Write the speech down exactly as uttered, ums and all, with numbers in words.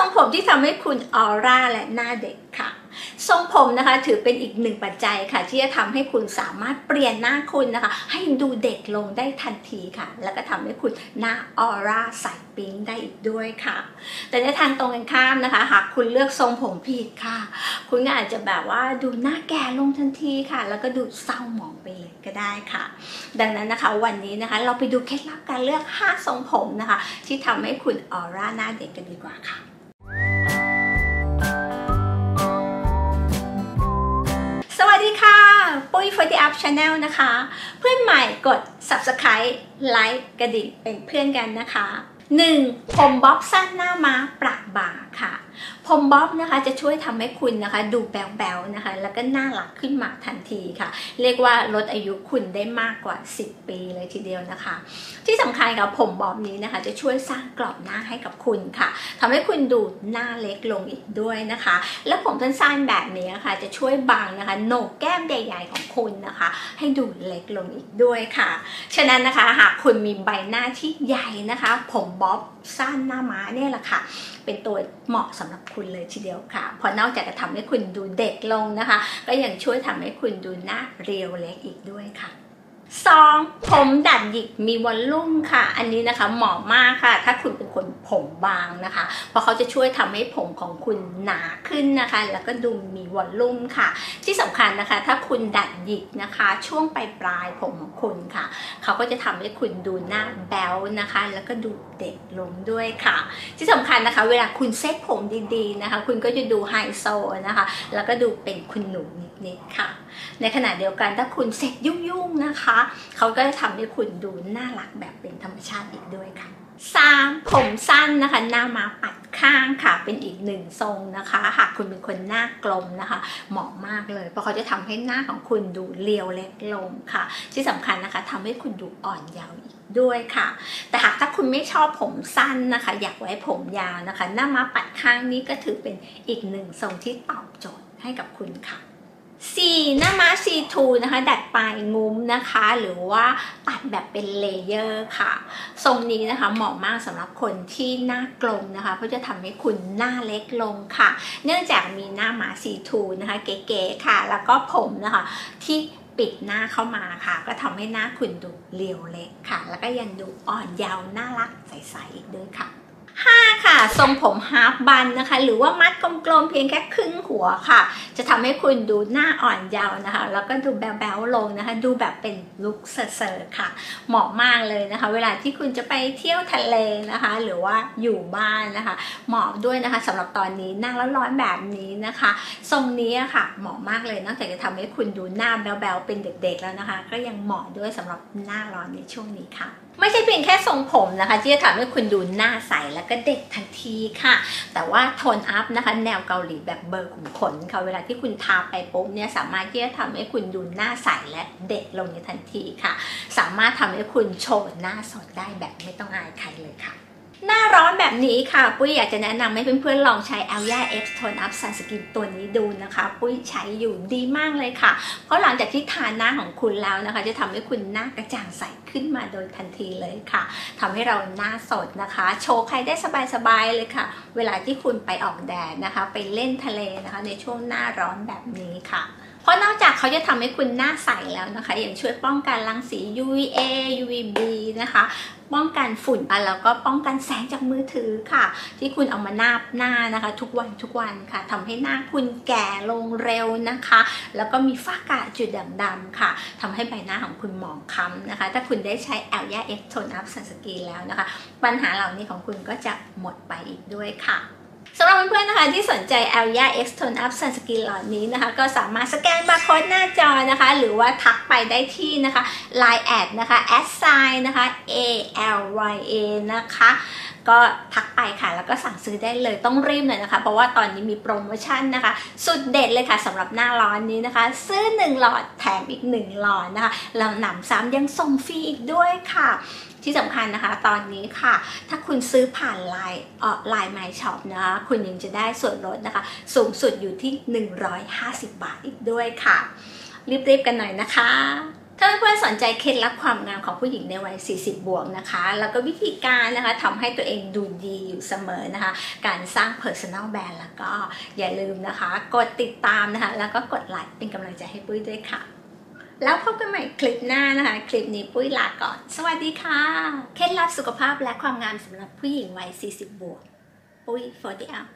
รงผมที่ทำให้คุณออร่าและหน้าเด็กค่ะทรงผมนะคะถือเป็นอีกหนึ่งปัจจัยค่ะที่จะทำให้คุณสามารถเปลี่ยนหน้าคุณนะคะให้ดูเด็กลงได้ทันทีค่ะแล้วก็ทำให้คุณหน้าออร่าใสปิ๊งได้อีกด้วยค่ะแต่ในทางตรงกันข้ามนะคะหากคุณเลือกทรงผมผิดค่ะคุณอาจจะแบบว่าดูหน้าแก่ลงทันทีค่ะแล้วก็ดูเศร้าหมองไปเลยก็ได้ค่ะดังนั้นนะคะวันนี้นะคะเราไปดูเคล็ดลับการเลือกห้าทรงผมนะคะที่ทำให้คุณออร่าหน้าเด็กกันดีกว่าค่ะสวัสดีค่ะปุ้ย สี่สิบ Up Channel นะคะเพื่อนใหม่กด Subscribe ไลค์กระดิ่งเป็นเพื่อนกันนะคะหนึ่งผมบ๊อบสั้นหน้าม้าประบ่าค่ะผมบ๊อบนะคะจะช่วยทำให้คุณนะคะดูแบ๊วๆนะคะแล้วก็น่ารักขึ้นมาทันทีค่ะเรียกว่าลดอายุคุณได้มากกว่าสิบปีเลยทีเดียวนะคะที่สำคัญกับผมบ๊อบนี้นะคะจะช่วยสร้างกรอบหน้าให้กับคุณค่ะทำให้คุณดูหน้าเล็กลงอีกด้วยนะคะและผมสั้นๆแบบนี้ค่ะจะช่วยบังนะคะโหนกแก้มใหญ่ๆของคุณนะคะให้ดูเล็กลงอีกด้วยค่ะฉะนั้นนะคะหากคุณมีใบหน้าที่ใหญ่นะคะผมบ๊อบสั้นหน้าม้าเนี่ยแหละค่ะเป็นตัวเหมาะสำหรับคุณเลยทีเดียวค่ะเพราะนอกจากจะทำให้คุณดูเด็กลงนะคะก็ยังช่วยทำให้คุณดูหน้าเรียวเล็กอีกด้วยค่ะสองผมดัดหยิกมีวอลลุ่มค่ะอันนี้นะคะเหมาะมากค่ะถ้าคุณเป็นคนผมบางนะคะเพราะเขาจะช่วยทำให้ผมของคุณหนาขึ้นนะคะแล้วก็ดูมีวอลลุ่มค่ะที่สำคัญนะคะถ้าคุณดัดหยิกนะคะช่วงปลายปลายผมของคุณค่ะเขาก็จะทำให้คุณดูหน้าแบ๊วนะคะแล้วก็ดูเด็กลงด้วยค่ะที่สำคัญนะคะเวลาคุณเซ็ตผมดีๆนะคะคุณก็จะดูไฮโซนะคะแล้วก็ดูเป็นคุณหนูนิดๆค่ะในขณะเดียวกันถ้าคุณเซ็ตยุ่งๆนะคะเขาก็จะทำให้คุณดูน่ารักแบบเป็นธรรมชาติอีกด้วยค่ะสามผมสั้นนะคะหน้าม้าปัดข้างค่ะเป็นอีกหนึ่งทรงนะคะหากคุณเป็นคนหน้ากลมนะคะเหมาะมากเลยเพราะเขาจะทำให้หน้าของคุณดูเรียวเล็กลงค่ะที่สำคัญนะคะทำให้คุณดูอ่อนเยาว์อีกด้วยค่ะแต่หากถ้าคุณไม่ชอบผมสั้นนะคะอยากไว้ผมยาวนะคะหน้าม้าปัดข้างนี้ก็ถือเป็นอีกหนึ่งทรงที่ตอบโจทย์ให้กับคุณค่ะสี่หน้าม้าซีทรูนะคะดัดปลายงุ้มนะคะหรือว่าตัดแบบเป็นเลเยอร์ค่ะทรงนี้นะคะเหมาะมากสำหรับคนที่หน้ากลมนะคะเพราะจะทำให้คุณหน้าเล็กลงค่ะเนื่องจากมีหน้าม้าซีทรูนะคะเก๋ๆค่ะแล้วก็ผมนะคะที่ปิดหน้าเข้ามาค่ะก็ทำให้หน้าคุณดูเรียวเล็กค่ะแล้วก็ยังดูอ่อนเยาว์น่ารักใสๆอีกด้วยค่ะห้าค่ะทรงผมฮาล์ฟบันนะคะหรือว่ามัดกลมๆเพียงแค่ครึ่งหัวค่ะจะทำให้คุณดูหน้าอ่อนเยาว์นะคะแล้วก็ดูแบ๊วๆลงนะคะดูแบบเป็นลุคเซ่อๆค่ะเหมาะมากเลยนะคะเวลาที่คุณจะไปเที่ยวทะเลนะคะหรือว่าอยู่บ้านนะคะเหมาะด้วยนะคะสำหรับตอนนี้หน้าร้อนๆแบบนี้นะคะทรงนี้ค่ะเหมาะมากเลยนอกจากจะทำให้คุณดูหน้าแบ๊วๆเป็นเด็กๆแล้วนะคะก็ยังเหมาะด้วยสำหรับหน้าร้อนในช่วงนี้ค่ะไม่ใช่เพียงแค่ทรงผมนะคะที่จะทำให้คุณดูหน้าใสแล้วก็เด็กทันทีค่ะแต่ว่าโทนอัพนะคะแนวเกาหลีแบบเบอร์ขุมขนค่ะเวลาที่คุณทาไปปุ๊บเนี่ยสามารถที่จะทำให้คุณดูหน้าใสและเด็กลงในทันทีค่ะสามารถทำให้คุณโชว์หน้าสดได้แบบไม่ต้องอายใครเลยค่ะหน้าร้อนแบบนี้ค่ะปุ้ยอยากจะแนะนำให้เพื่อนๆลองใช้ ALYA X Tone Up Sunscreen ตัวนี้ดูนะคะปุ้ยใช้อยู่ดีมากเลยค่ะเพราะหลังจากที่ทาหน้าของคุณแล้วนะคะจะทำให้คุณหน้ากระจ่างใสขึ้นมาโดยทันทีเลยค่ะทำให้เราหน้าสดนะคะโชว์ใครได้สบายๆเลยค่ะเวลาที่คุณไปออกแดดนะคะไปเล่นทะเลนะคะในช่วงหน้าร้อนแบบนี้ค่ะเพราะนอกจากเขาจะทำให้คุณหน้าใสแล้วนะคะยังช่วยป้องกันรังสี ยู วี เอ ยู วี บี นะคะป้องกันฝุ่นแล้วก็ป้องกันแสงจากมือถือค่ะที่คุณเอามานาบหน้านะคะทุกวันทุกวันค่ะทำให้หน้าคุณแก่ลงเร็วนะคะแล้วก็มีฝ้ากระจุดด่างดำค่ะทำให้ใบหน้าของคุณหมองคล้ำนะคะถ้าคุณได้ใช้ ALYA X Tone Up Sunscreen แล้วนะคะปัญหาเหล่านี้ของคุณก็จะหมดไปอีกด้วยค่ะสำหรับเพื่อนๆนะคะที่สนใจ ALYA X Tone Up Sunscreen หลอดนี้นะคะก็สามารถสแกนบาร์โค้ดหน้าจอนะคะหรือว่าทักไปได้ที่นะคะ ไลน์ แอด นะคะ แอท ไซน์ นะคะ เอ แอล วาย เอ นะคะก็ทักไปค่ะแล้วก็สั่งซื้อได้เลยต้องรีบหน่อยนะคะเพราะว่าตอนนี้มีโปรโมชั่นนะคะสุดเด็ดเลยค่ะสำหรับหน้าร้อนนี้นะคะซื้อหนึ่งหลอดแถมอีกหนึ่งหลอดนะคะแล้วหนำซ้ำยังส่งฟรีอีกด้วยค่ะที่สำคัญนะคะตอนนี้ค่ะถ้าคุณซื้อผ่านไลน์เอ่อไลน์ไมล์ช็อปนะคะคุณยังจะได้ส่วนลดนะคะสูงสุดอยู่ที่หนึ่งร้อยห้าสิบบาทอีกด้วยค่ะรีบๆกันหน่อยนะคะ ถ้าเพื่อนสนใจเคล็ดลับความงามของผู้หญิงในวัยสี่สิบบวกนะคะแล้วก็วิธีการนะคะทำให้ตัวเองดูดีอยู่เสมอนะคะการสร้าง Personal Brand แล้วก็อย่าลืมนะคะกดติดตามนะคะแล้วก็กดไลค์เป็นกำลังใจให้ปุ้ยด้วยค่ะแล้วพบกันใหม่คลิปหน้านะคะคลิปนี้ปุ้ยลาก่อนสวัสดีค่ะเคล็ดลับสุขภาพและความงามสำหรับผู้หญิงวัยสี่สิบบวกปุ้ย โฟร์ตี้ อัพ